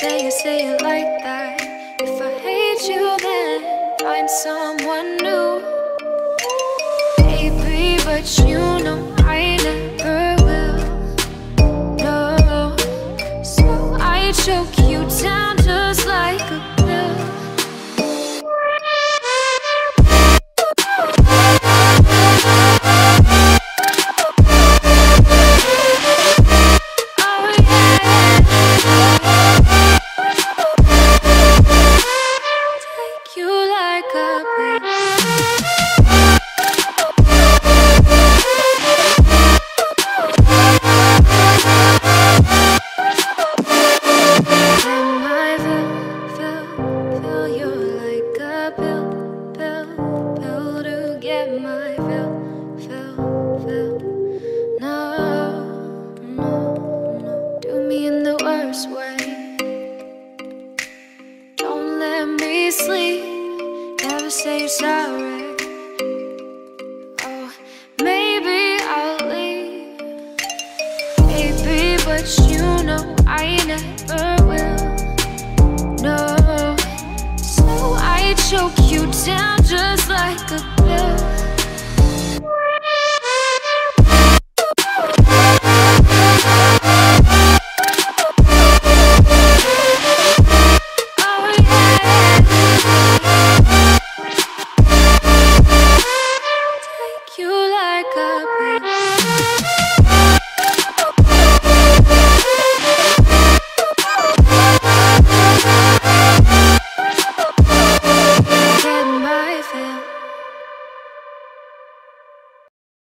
Say it like that. If I hate you, then find someone new. Baby, but you know I never will. No, so I choke you down just like a pill. Choke you down just like a pill.